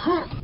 Huh.